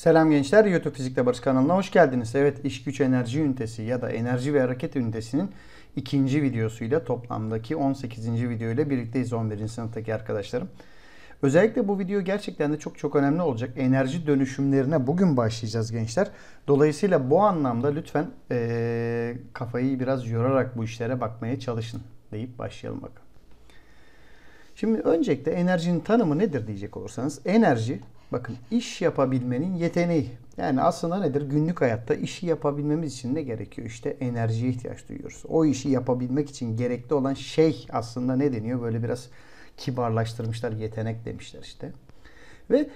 Selam gençler, YouTube Fizikle Barış kanalına hoş geldiniz. Evet, iş güç enerji ünitesi ya da enerji ve hareket ünitesinin ikinci videosuyla toplamdaki 18. video ile birlikteyiz 11. sınıftaki arkadaşlarım. Özellikle bu video gerçekten de çok önemli olacak. Enerji dönüşümlerine bugün başlayacağız gençler. Dolayısıyla bu anlamda lütfen kafayı biraz yorarak bu işlere bakmaya çalışın deyip başlayalım bakalım. Şimdi öncelikle enerjinin tanımı nedir diyecek olursanız, enerji bakın iş yapabilmenin yeteneği. Yani aslında nedir? Günlük hayatta işi yapabilmemiz için ne gerekiyor? İşte enerjiye ihtiyaç duyuyoruz. O işi yapabilmek için gerekli olan şey aslında ne deniyor? Böyle biraz kibarlaştırmışlar, yetenek demişler işte. Ve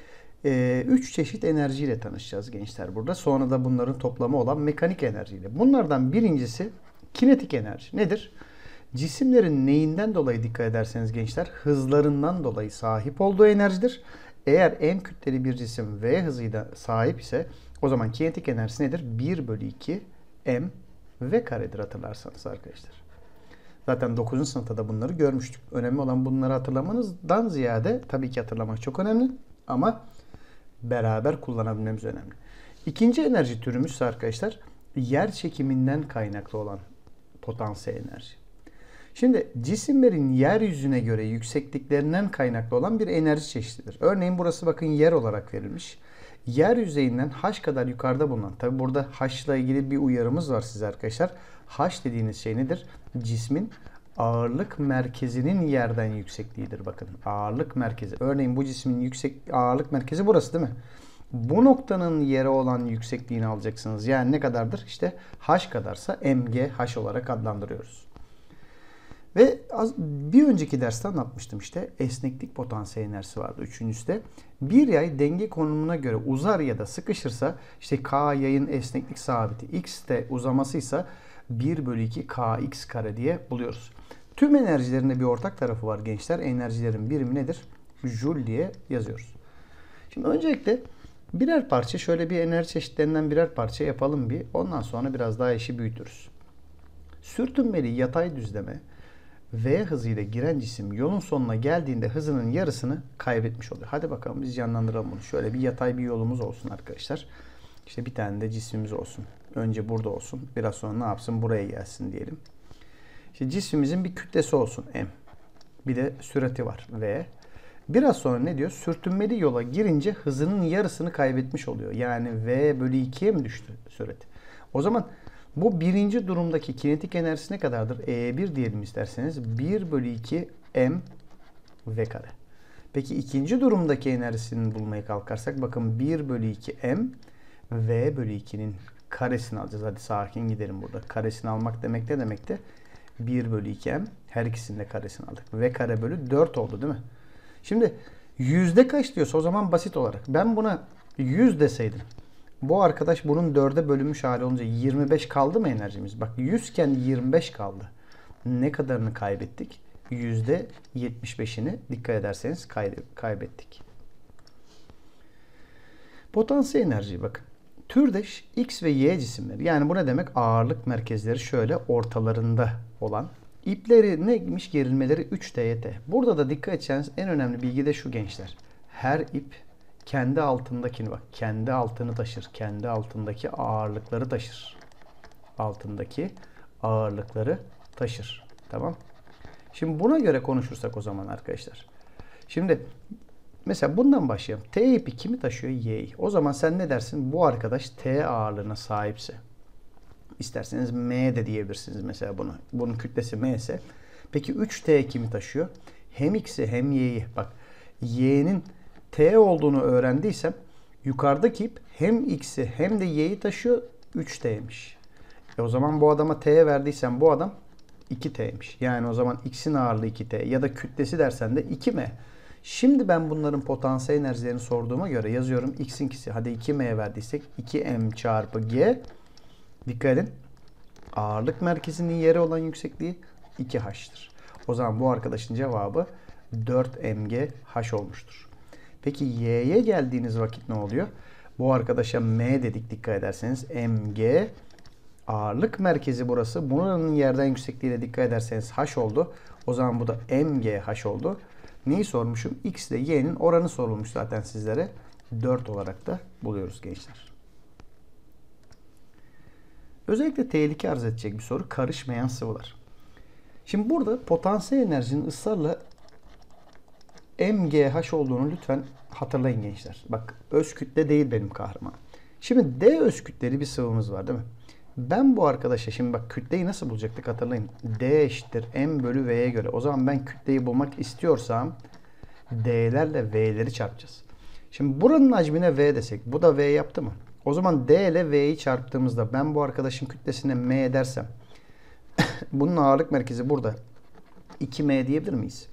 3 çeşit enerjiyle tanışacağız gençler burada. Sonra da bunların toplamı olan mekanik enerjiyle. Bunlardan birincisi kinetik enerji. Nedir? Cisimlerin neyinden dolayı dikkat ederseniz gençler, hızlarından dolayı sahip olduğu enerjidir. Eğer m kütleli bir cisim v hızıyla sahip ise o zaman kinetik enerjisi nedir? 1/2 m v karedir hatırlarsanız arkadaşlar. Zaten 9. sınıfta da bunları görmüştük. Önemli olan bunları hatırlamanızdan ziyade, tabii ki hatırlamak çok önemli ama beraber kullanabilmemiz önemli. İkinci enerji türümüz ise arkadaşlar yer çekiminden kaynaklı olan potansiyel enerji. Şimdi cisimlerin yeryüzüne göre yüksekliklerinden kaynaklı olan bir enerji çeşididir. Örneğin burası bakın yer olarak verilmiş. Yer yüzeyinden h kadar yukarıda bulunan, tabi burada h ile ilgili bir uyarımız var size arkadaşlar. H dediğiniz şey nedir? Cismin ağırlık merkezinin yerden yüksekliğidir bakın. Ağırlık merkezi. Örneğin bu cismin ağırlık merkezi burası değil mi? Bu noktanın yere olan yüksekliğini alacaksınız. Yani ne kadardır? İşte h kadarsa mgh olarak adlandırıyoruz. Ve bir önceki derste anlatmıştım işte esneklik potansiyel enerjisi vardı 3.'si de. Bir yay denge konumuna göre uzar ya da sıkışırsa işte k yayın esneklik sabiti, x de uzamasıysa 1/2 kx kare diye buluyoruz. Tüm enerjilerinde bir ortak tarafı var gençler. Enerjilerin birimi nedir? Joule diye yazıyoruz. Şimdi öncelikle birer parça şöyle bir enerji çeşitlerinden birer parça yapalım bir. Ondan sonra biraz daha işi büyütürüz. Sürtünmeli yatay düzleme v hızıyla giren cisim yolun sonuna geldiğinde hızının yarısını kaybetmiş oluyor. Hadi bakalım biz canlandıralım bunu. Şöyle bir yatay bir yolumuz olsun arkadaşlar. İşte bir tane de cismimiz olsun. Önce burada olsun. Biraz sonra ne yapsın? Buraya gelsin diyelim. İşte cismimizin bir kütlesi olsun m. Bir de sürati var v. Biraz sonra ne diyor? Sürtünmeli yola girince hızının yarısını kaybetmiş oluyor. Yani v/2'ye mi düştü sürati? O zaman bu birinci durumdaki kinetik enerjisi ne kadardır? E1 diyelim isterseniz. 1/2 m v kare. Peki ikinci durumdaki enerjisini bulmaya kalkarsak bakın 1/2 m v/2'nin karesini alacağız. Hadi sakin gidelim burada. Karesini almak demek ne demekti? 1/2 m. Her ikisinin de karesini aldık. V kare bölü 4 oldu değil mi? Şimdi yüzde kaç diyorsa o zaman basit olarak. Ben buna 100 deseydim. Bu arkadaş bunun 4'e bölünmüş hali olunca 25 kaldı mı enerjimiz? Bak 100 iken 25 kaldı. Ne kadarını kaybettik? %75'ini dikkat ederseniz kaybettik. Potansiyel enerji bakın. Türdeş x ve y cisimleri. Yani bu ne demek? Ağırlık merkezleri şöyle ortalarında olan. İpleri neymiş? Gerilmeleri 3 DYT. Burada da dikkat edeceğiniz en önemli bilgi de şu gençler. Her ip kendi altındakini bak. Kendi altını taşır. Kendi altındaki ağırlıkları taşır. Altındaki ağırlıkları taşır. Tamam. Şimdi buna göre konuşursak o zaman arkadaşlar. Şimdi mesela bundan başlayalım. T ipi kimi taşıyor? Y'yi. O zaman sen ne dersin? Bu arkadaş T ağırlığına sahipse. İsterseniz M de diyebilirsiniz mesela bunu. Bunun kütlesi M ise. Peki 3T kimi taşıyor? Hem X'i hem Y'yi. Bak Y'nin T olduğunu öğrendiysem yukarıdaki ip hem X'i hem de Y'yi taşıyor. 3T'ymiş. O zaman bu adama T verdiysem bu adam 2T'ymiş. Yani o zaman X'in ağırlığı 2T ya da kütlesi dersen de 2M. Şimdi ben bunların potansiyel enerjilerini sorduğuma göre yazıyorum. X'inkisi hadi 2M verdiysek 2M çarpı G. Dikkat edin. Ağırlık merkezinin yeri olan yüksekliği 2H'tır. O zaman bu arkadaşın cevabı 4MGH olmuştur. Peki y'ye geldiğiniz vakit ne oluyor? Bu arkadaşa m dedik dikkat ederseniz. mg ağırlık merkezi burası. Bunun yerden yüksekliğiyle dikkat ederseniz h oldu. O zaman bu da mgh oldu. Neyi sormuşum? X ile y'nin oranı sorulmuş zaten sizlere. 4 olarak da buluyoruz gençler. Özellikle tehlike arz edecek bir soru karışmayan sıvılar. Şimdi burada potansiyel enerjinin ısrarla MGH olduğunu lütfen hatırlayın gençler. Bak öz kütle değil benim kahraman. Şimdi D öz kütleli bir sıvımız var değil mi? Ben bu arkadaşa şimdi bak kütleyi nasıl bulacaktık hatırlayın. D eşittir M bölü V'ye göre. O zaman ben kütleyi bulmak istiyorsam D'lerle V'leri çarpacağız. Şimdi buranın hacmine V desek bu da V yaptı mı? O zaman D ile V'yi çarptığımızda ben bu arkadaşın kütlesine M dersem bunun ağırlık merkezi burada 2M diyebilir miyiz?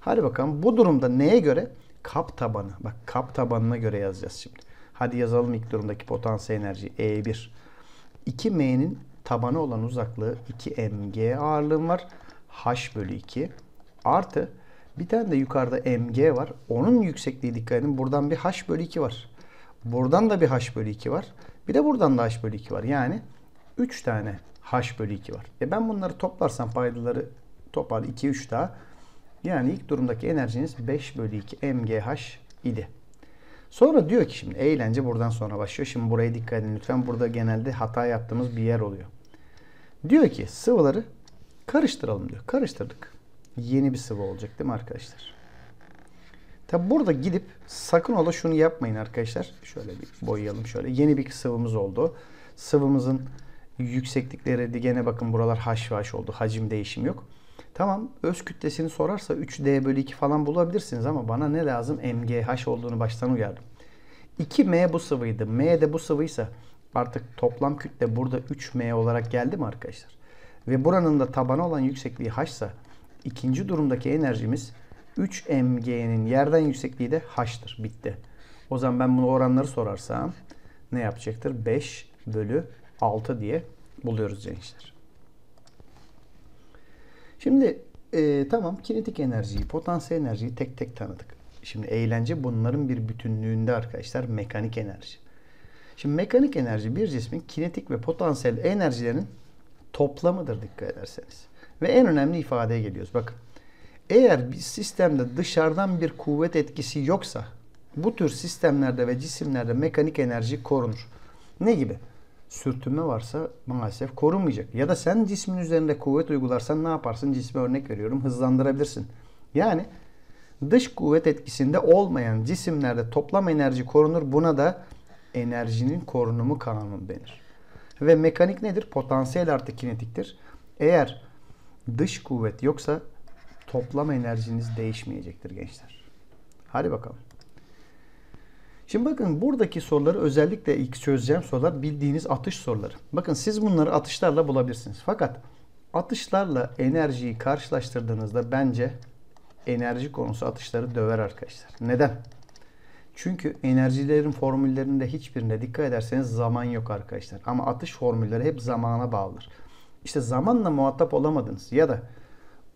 Hadi bakalım bu durumda neye göre? Kap tabanı. Bak kap tabanına göre yazacağız şimdi. Hadi yazalım ilk durumdaki potansiyel enerji E1. 2M'nin tabanı olan uzaklığı 2MG ağırlığım var. H bölü 2 artı bir tane de yukarıda MG var. Onun yüksekliği dikkat edin. Buradan bir H bölü 2 var. Buradan da bir H bölü 2 var. Bir de buradan da H bölü 2 var. Yani 3 tane H bölü 2 var. Ben bunları toplarsam paydaları topar 2-3 daha. Yani ilk durumdaki enerjiniz 5 bölü 2 MGH idi. Sonra diyor ki şimdi eğlence buradan sonra başlıyor. Şimdi buraya dikkat edin lütfen. Burada genelde hata yaptığımız bir yer oluyor. Diyor ki sıvıları karıştıralım diyor. Karıştırdık. Yeni bir sıvı olacak değil mi arkadaşlar? Tabi burada gidip sakın ola şunu yapmayın arkadaşlar. Şöyle bir boyayalım şöyle. Yeni bir sıvımız oldu. Sıvımızın yükseklikleri gene bakın buralar H ve H oldu. Hacim değişim yok. Tamam öz kütlesini sorarsa 3D bölü 2 falan bulabilirsiniz ama bana ne lazım? MGH olduğunu baştan uyardım. 2M bu sıvıydı. M de bu sıvıysa artık toplam kütle burada 3M olarak geldi mi arkadaşlar? Ve buranın da tabanı olan yüksekliği H'sa ikinci durumdaki enerjimiz 3MG'nin yerden yüksekliği de H'tır. Bitti. O zaman ben bunu oranları sorarsam ne yapacaktır? 5 bölü 6 diye buluyoruz gençler. Şimdi tamam kinetik enerjiyi, potansiyel enerjiyi tek tek tanıdık. Şimdi eğlence bunların bir bütünlüğünde arkadaşlar mekanik enerji. Şimdi mekanik enerji bir cismin kinetik ve potansiyel enerjilerinin toplamıdır dikkat ederseniz. Ve en önemli ifadeye geliyoruz. Bakın eğer bir sistemde dışarıdan bir kuvvet etkisi yoksa bu tür sistemlerde ve cisimlerde mekanik enerji korunur. Ne gibi? Sürtünme varsa maalesef korunmayacak. Ya da sen cismin üzerinde kuvvet uygularsan ne yaparsın? Cisme örnek veriyorum. Hızlandırabilirsin. Yani dış kuvvet etkisinde olmayan cisimlerde toplam enerji korunur. Buna da enerjinin korunumu kanunu denir. Ve mekanik nedir? Potansiyel artı kinetiktir. Eğer dış kuvvet yoksa toplam enerjiniz değişmeyecektir gençler. Hadi bakalım. Şimdi bakın buradaki soruları özellikle ilk çözeceğim sorular bildiğiniz atış soruları. Bakın siz bunları atışlarla bulabilirsiniz. Fakat atışlarla enerjiyi karşılaştırdığınızda bence enerji konusu atışları döver arkadaşlar. Neden? Çünkü enerjilerin formüllerinde hiçbirine dikkat ederseniz zaman yok arkadaşlar. Ama atış formülleri hep zamana bağlıdır. İşte zamanla muhatap olamadınız ya da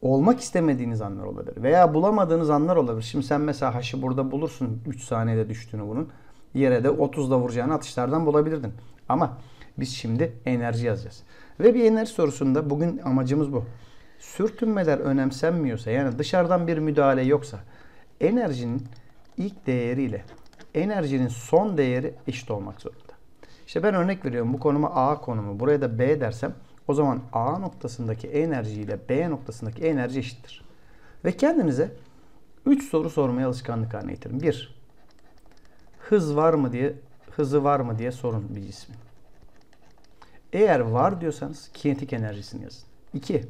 olmak istemediğiniz anlar olabilir. Veya bulamadığınız anlar olabilir. Şimdi sen mesela H'ı burada bulursun. 3 saniyede düştüğünü bunun. Yere de 30'da vuracağını atışlardan bulabilirdin. Ama biz şimdi enerji yazacağız. Ve bir enerji sorusunda bugün amacımız bu. Sürtünmeler önemsenmiyorsa yani dışarıdan bir müdahale yoksa enerjinin ilk değeriyle enerjinin son değeri eşit olmak zorunda. İşte ben örnek veriyorum. Bu konuma A konumu. Buraya da B dersem o zaman A noktasındaki enerji ile B noktasındaki enerji eşittir. Ve kendinize 3 soru sormaya alışkanlık haline getirin. 1. Hızı var mı diye sorun bir cismin. Eğer var diyorsanız kinetik enerjisini yazın. 2.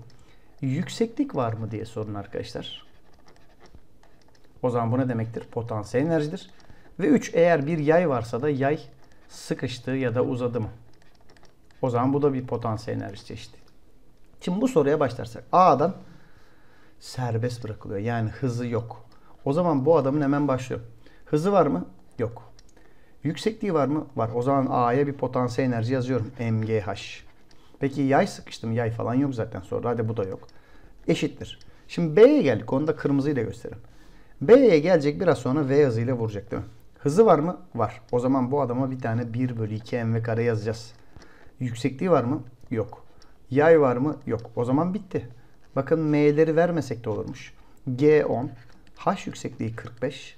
Yükseklik var mı diye sorun arkadaşlar. O zaman bu ne demektir? Potansiyel enerjidir. Ve 3. Eğer bir yay varsa da yay sıkıştı ya da uzadı mı? O zaman bu da bir potansiyel enerji çeşidi. Şimdi bu soruya başlarsak A'dan serbest bırakılıyor. Yani hızı yok. O zaman bu adamın hemen başlıyor. Hızı var mı? Yok. Yüksekliği var mı? Var. O zaman A'ya bir potansiyel enerji yazıyorum. MGH. Peki yay sıkıştım. Yay falan yok zaten sonra. Hadi bu da yok. Eşittir. Şimdi B'ye geldik. Onu da kırmızıyla göstereyim. B'ye gelecek biraz sonra V hızıyla vuracak değil mi? Hızı var mı? Var. O zaman bu adama bir tane 1 bölü 2 mv kare yazacağız. Yüksekliği var mı? Yok. Yay var mı? Yok. O zaman bitti. Bakın M'leri vermesek de olurmuş. G 10, H yüksekliği 45,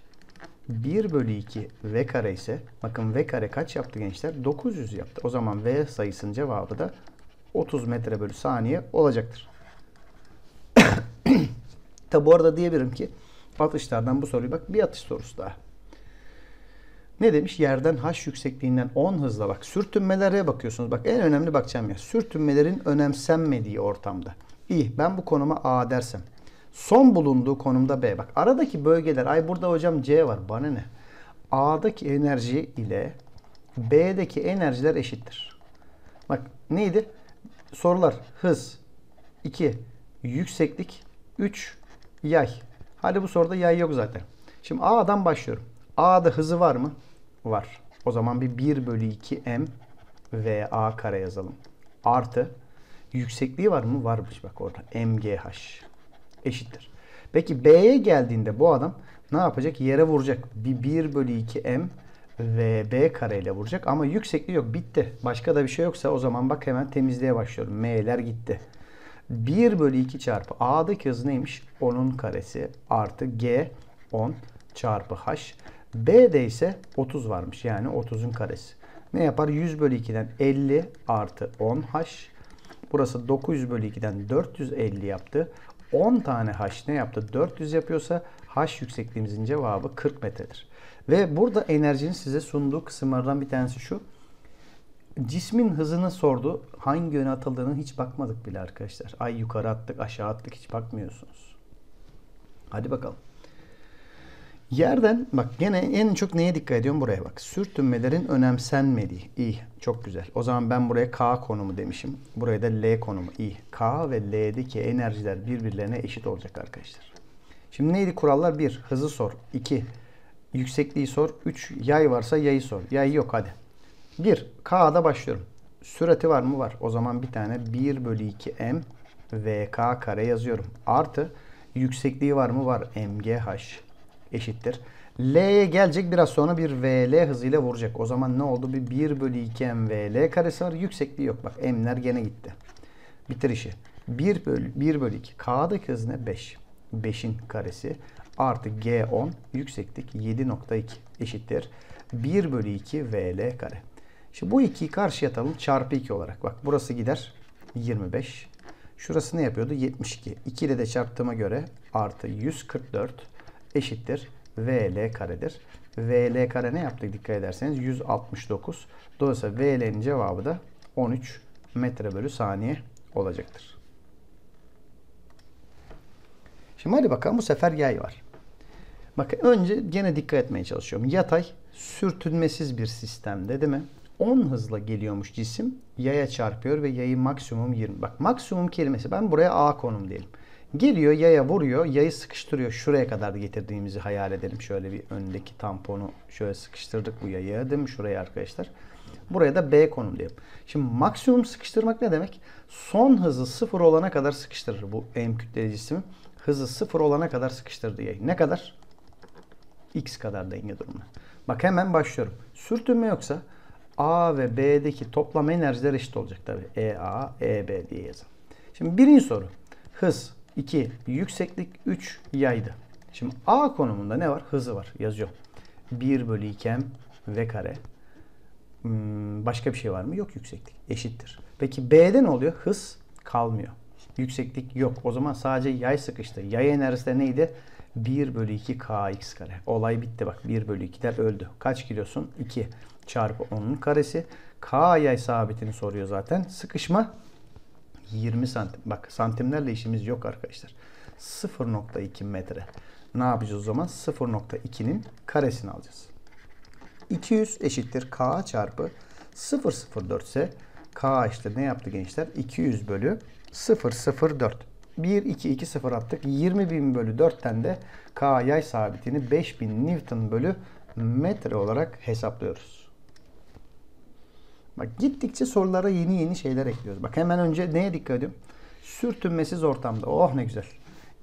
1 bölü 2 v kare ise, bakın v kare kaç yaptı gençler? 900 yaptı. O zaman v sayısının cevabı da 30 metre bölü saniye olacaktır. Tabi bu arada diyebilirim ki atışlardan bu soruyu bak, bir atış sorusu daha. Ne demiş? Yerden h yüksekliğinden 10 hızla, bak sürtünmelere bakıyorsunuz. Bak en önemli bakacağım ya. Sürtünmelerin önemsenmediği ortamda. İyi, ben bu konuma A dersem. Son bulunduğu konumda B. Bak aradaki bölgeler, ay burada hocam C var, bana ne? A'daki enerji ile B'deki enerjiler eşittir. Bak neydi? Sorular hız, 2 yükseklik, 3 yay. Hadi bu soruda yay yok zaten. Şimdi A'dan başlıyorum. A'da hızı var mı? Var. O zaman bir 1 bölü 2 m v a kare yazalım. Artı yüksekliği var mı? Varmış bak orada. mgh eşittir. Peki B'ye geldiğinde bu adam ne yapacak? Yere vuracak. Bir 1 bölü 2 m v b kare ile vuracak. Ama yüksekliği yok. Bitti. Başka da bir şey yoksa o zaman bak hemen temizliğe başlıyorum. M'ler gitti. 1 bölü 2 çarpı A'daki hız neymiş? 10'un karesi artı G 10 çarpı H. B'de ise 30 varmış. Yani 30'un karesi. Ne yapar? 100 bölü 2'den 50 artı 10 H. Burası 900 bölü 2'den 450 yaptı. 10 tane H ne yaptı? 400 yapıyorsa H yüksekliğimizin cevabı 40 metredir. Ve burada enerjinin size sunduğu kısımlardan bir tanesi şu. Cismin hızını sordu. Hangi yöne atıldığını hiç bakmadık bile arkadaşlar. Ay yukarı attık, aşağı attık, hiç bakmıyorsunuz. Hadi bakalım. Yerden bak gene en çok neye dikkat ediyorum? Buraya bak. Sürtünmelerin önemsenmediği. İyi. Çok güzel. O zaman ben buraya K konumu demişim. Buraya da L konumu. İyi. K ve L'deki enerjiler birbirlerine eşit olacak arkadaşlar. Şimdi neydi kurallar? 1. Hızı sor. 2. Yüksekliği sor. 3. Yay varsa yayı sor. Yay yok, hadi. 1. K'da başlıyorum. Sürati var mı? Var. O zaman bir tane 1 bölü 2 m v k kare yazıyorum. Artı yüksekliği var mı? Var. mgh eşittir. L'ye gelecek, biraz sonra bir vl hızıyla vuracak. O zaman ne oldu? Bir 1 bölü 2 m vl karesi var. Yüksekliği yok. Bak m'ler gene gitti. Bitir işi. 1 bölü 2. K'daki hız ne? 5. 5'in karesi. Artı g 10. Yükseklik 7.2 eşittir. 1 bölü 2 vl kare. Şimdi bu 2'yi karşıya atalım çarpı 2 olarak. Bak burası gider 25. Şurası ne yapıyordu? 72. 2 ile de çarptığıma göre artı 144 eşittir vl karedir. Vl kare ne yaptık dikkat ederseniz? 169. Dolayısıyla vl'nin cevabı da 13 metre bölü saniye olacaktır. Şimdi hadi bakalım, bu sefer yay var. Bakın önce gene dikkat etmeye çalışıyorum. Yatay sürtünmesiz bir sistemde değil mi? 10 hızla geliyormuş cisim. Yaya çarpıyor ve yayı maksimum 20. Bak maksimum kelimesi, ben buraya A konum diyelim. Geliyor yaya vuruyor. Yayı sıkıştırıyor. Şuraya kadar getirdiğimizi hayal edelim. Şöyle bir öndeki tamponu şöyle sıkıştırdık bu yaya değil mi? Şuraya arkadaşlar. Buraya da B konum diyelim. Şimdi maksimum sıkıştırmak ne demek? Son hızı 0 olana kadar sıkıştırır bu M kütleli cismin. Hızı 0 olana kadar sıkıştırdı yayı. Ne kadar? X kadar denge durumuna. Bak hemen başlıyorum. Sürtünme yoksa A ve B'deki toplam enerjiler eşit olacak tabii. EA, EB diye yazalım. Şimdi birinci soru. Hız 2, yükseklik 3, yaydı. Şimdi A konumunda ne var? Hızı var. Yazıyorum. 1 bölü 2 m v kare. Başka bir şey var mı? Yok, yükseklik. Eşittir. Peki B'de ne oluyor? Hız kalmıyor. Yükseklik yok. O zaman sadece yay sıkıştı. Yay enerjisi de neydi? 1 bölü 2 kx kare. Olay bitti bak. 1 bölü 2'ler öldü. Kaç kilosun? 2 çarpı 10'un karesi. K yay sabitini soruyor zaten. Sıkışma 20 santim. Bak santimlerle işimiz yok arkadaşlar. 0.2 metre. Ne yapacağız o zaman? 0.2'nin karesini alacağız. 200 eşittir k çarpı 0.04 ise k işte ne yaptı gençler? 200 bölü 0.04. 1, 2, 2, 0 attık. 20.000 bölü 4'ten de K yay sabitini 5.000 Newton bölü metre olarak hesaplıyoruz. Bak gittikçe sorulara yeni şeyler ekliyoruz. Bak hemen önce neye dikkat ediyorum? Sürtünmesiz ortamda. Oh ne güzel.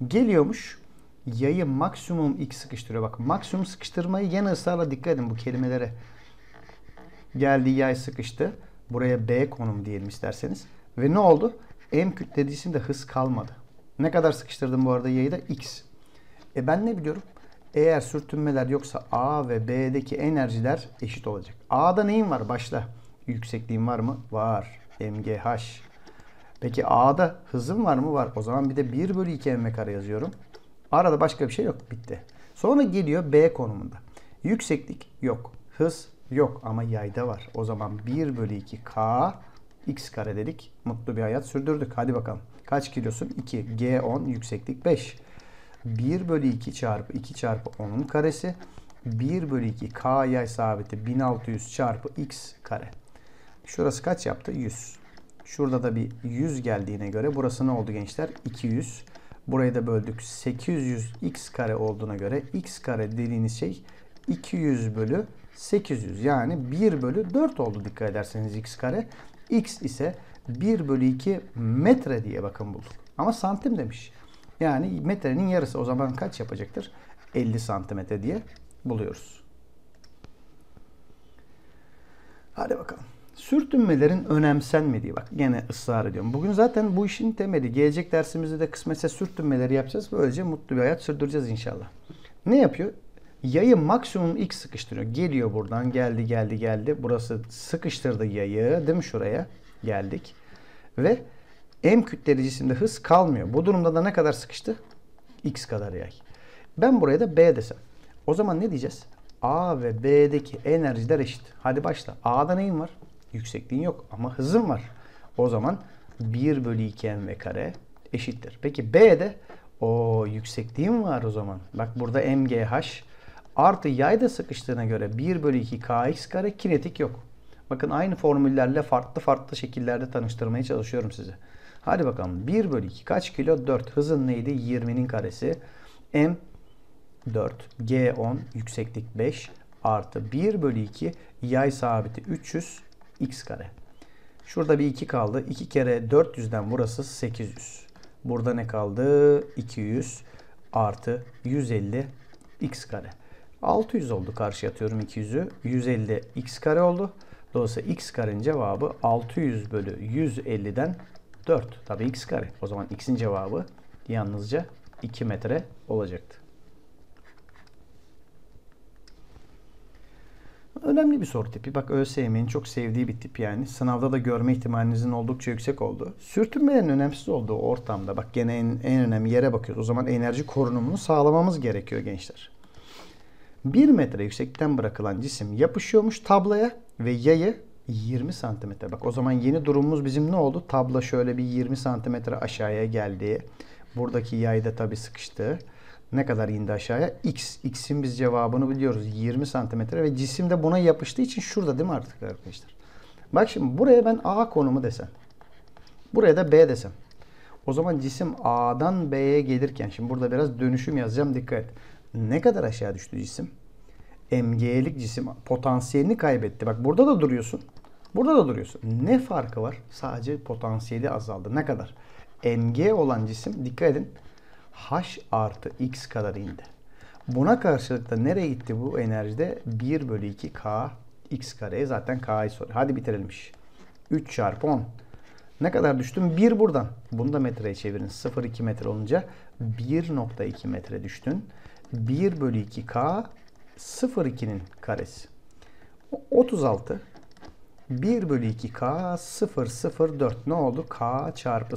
Geliyormuş. Yayı maksimum X sıkıştırıyor. Bak maksimum sıkıştırmayı yine ısrarla dikkat edin bu kelimelere. Geldi yay sıkıştı. Buraya B konum diyelim isterseniz. Ve ne oldu? M kütleli cisimde hız kalmadı. Ne kadar sıkıştırdım bu arada yayı da? X. Ben ne biliyorum? Eğer sürtünmeler yoksa A ve B'deki enerjiler eşit olacak. A'da neyin var? Başla. Yüksekliğin var mı? Var. MGH. Peki A'da hızım var mı? Var. O zaman bir de 1/2 m kare yazıyorum. Arada başka bir şey yok. Bitti. Sonra geliyor B konumunda. Yükseklik yok. Hız yok. Ama yayda var. O zaman 1/2 K X kare dedik. Mutlu bir hayat sürdürdük. Hadi bakalım. Kaç kilosun? 2. G 10. Yükseklik 5. 1/2 çarpı 2 çarpı 10'un karesi. 1/2 K yay sabiti 1600 çarpı X kare. Şurası kaç yaptı? 100. Şurada da bir 100 geldiğine göre burası ne oldu gençler? 200. Burayı da böldük. 800 X kare olduğuna göre X kare dediğiniz şey 200/800. Yani 1/4 oldu dikkat ederseniz X kare. X ise 1/2 metre diye bakın bulduk. Ama santim demiş. Yani metrenin yarısı o zaman kaç yapacaktır? 50 santimetre diye buluyoruz. Hadi bakalım. Sürtünmelerin önemsenmediği, bak yine ısrar ediyorum. Bugün zaten bu işin temeli. Gelecek dersimizde de kısmetse sürtünmeleri yapacağız. Böylece mutlu bir hayat sürdüreceğiz inşallah. Ne yapıyor? Yayı maksimum X sıkıştırıyor. Geliyor buradan. Geldi. Burası sıkıştırdı yayı. Değil mi şuraya? Geldik. Ve M kütleli cisimde hız kalmıyor. Bu durumda da ne kadar sıkıştı? X kadar yay. Ben buraya da B desem. O zaman ne diyeceğiz? A ve B'deki enerjiler eşit. Hadi başla. A'da neyin var? Yüksekliğin yok ama hızın var. O zaman 1/2 mv kare eşittir. Peki B'de o yüksekliğin var o zaman. Bak burada mgh artı yayda sıkıştığına göre 1/2 kx kare kinetik yok. Bakın aynı formüllerle farklı şekillerde tanıştırmaya çalışıyorum size. Hadi bakalım 1/2 kaç kilo? 4. Hızın neydi? 20'nin karesi. M 4. G 10. Yükseklik 5. Artı 1/2 yay sabiti 300 X kare. Şurada bir 2 kaldı. 2 kere 400'den burası 800. Burada ne kaldı? 200 artı 150 X kare. 600 oldu. Karşıya atıyorum 200'ü. 150 X kare oldu. Dolayısıyla X karenin cevabı 600/150'den 4. Tabii X kare. O zaman X'in cevabı yalnızca 2 metre olacaktı. Önemli bir soru tipi. Bak ÖSYM'nin çok sevdiği bir tip yani. Sınavda da görme ihtimalinizin oldukça yüksek olduğu. Sürtünmelerin önemsiz olduğu ortamda bak gene en önemli yere bakıyoruz. O zaman enerji korunumunu sağlamamız gerekiyor gençler. 1 metre yüksekten bırakılan cisim yapışıyormuş tablaya ve yayı 20 santimetre. Bak o zaman yeni durumumuz bizim ne oldu? Tabla şöyle bir 20 santimetre aşağıya geldi. Buradaki yay da tabii sıkıştı. Ne kadar indi aşağıya? X. X'in biz cevabını biliyoruz. 20 santimetre ve cisim de buna yapıştığı için şurada değil mi artık arkadaşlar? Bak şimdi buraya ben A konumu desem. Buraya da B desem. O zaman cisim A'dan B'ye gelirken. Şimdi burada biraz dönüşüm yazacağım. Dikkat et. Ne kadar aşağı düştü cisim? MG'lik cisim potansiyelini kaybetti. Bak burada da duruyorsun. Burada da duruyorsun. Ne farkı var? Sadece potansiyeli azaldı. Ne kadar? MG olan cisim dikkat edin. H artı X kadar indi. Buna karşılık da nereye gitti bu enerjide? 1/2 K X kareye. Zaten K'yı soruyor. Hadi bitirilmiş. 3 çarpı 10. Ne kadar düştün? 1 buradan. Bunu da metreye çevirin. 0,2 metre olunca 1,2 metre düştün. 1/2 K 0,2'nin karesi. 36. 1/2 K 004 ne oldu? K çarpı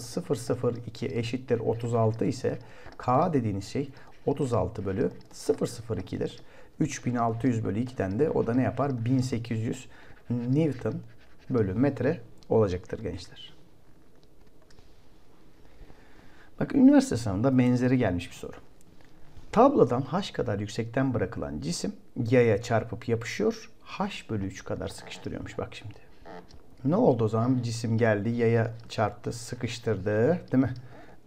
002 eşittir 36 ise K dediğiniz şey 36/002'dir. 3600/2'den de o da ne yapar? 1800 Newton bölü metre olacaktır gençler. Bak üniversite sınavında benzeri gelmiş bir soru. Tablodan H kadar yüksekten bırakılan cisim yaya çarpıp yapışıyor. H/3 kadar sıkıştırıyormuş bak şimdi. Ne oldu o zaman? Cisim geldi, yaya çarptı, sıkıştırdı. Değil mi?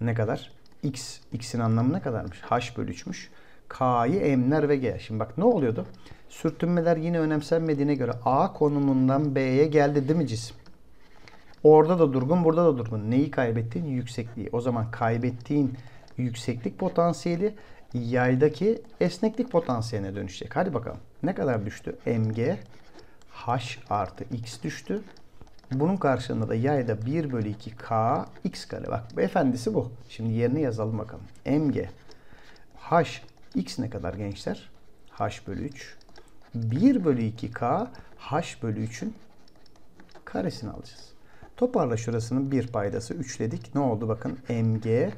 Ne kadar? X. X'in anlamı ne kadarmış? H/3'müş. K'yı M'ler ve G. Şimdi bak ne oluyordu? Sürtünmeler yine önemsenmediğine göre A konumundan B'ye geldi değil mi cisim? Orada da durgun, burada da durgun. Neyi kaybettiğin? Yüksekliği. O zaman kaybettiğin yükseklik potansiyeli yaydaki esneklik potansiyeline dönüşecek. Hadi bakalım. Ne kadar düştü? Mg H artı X düştü. Bunun karşılığında da yayda 1/2 K X kare. Bak efendisi bu. Şimdi yerine yazalım bakalım. Mg H X ne kadar gençler? H bölü 3. 1 bölü 2K H bölü 3'ün karesini alacağız. Toparla şurasının bir paydası 3'ledik. Ne oldu? Bakın MG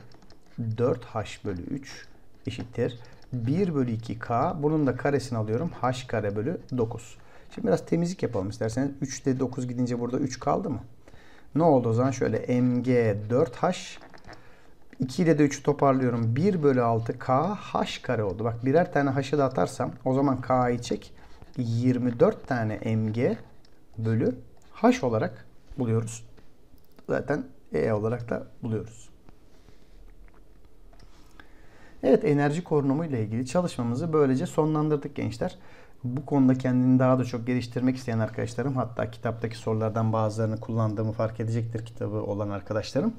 4H bölü 3 eşittir 1 bölü 2K. Bunun da karesini alıyorum. H kare bölü 9. Şimdi biraz temizlik yapalım isterseniz. 3'te 9 gidince burada 3 kaldı mı? Ne oldu o zaman? Şöyle MG 4H 2 ile de 3'ü toparlıyorum. 1 bölü 6K H kare oldu. Bak birer tane H'ı da atarsam o zaman K'yı çek. 24 tane MG bölü H olarak buluyoruz. Zaten E olarak da buluyoruz. Evet, enerji korunumu ile ilgili çalışmamızı böylece sonlandırdık gençler. Bu konuda kendini daha da çok geliştirmek isteyen arkadaşlarım, hatta kitaptaki sorulardan bazılarını kullandığımı fark edecektir kitabı olan arkadaşlarım.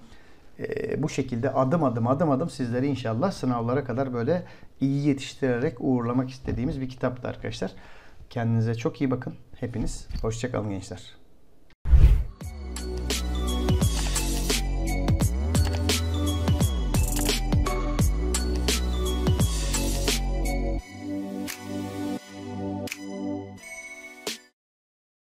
Bu şekilde adım adım sizleri inşallah sınavlara kadar böyle iyi yetiştirerek uğurlamak istediğimiz bir kitaptı arkadaşlar. Kendinize çok iyi bakın. Hepiniz hoşça kalın gençler.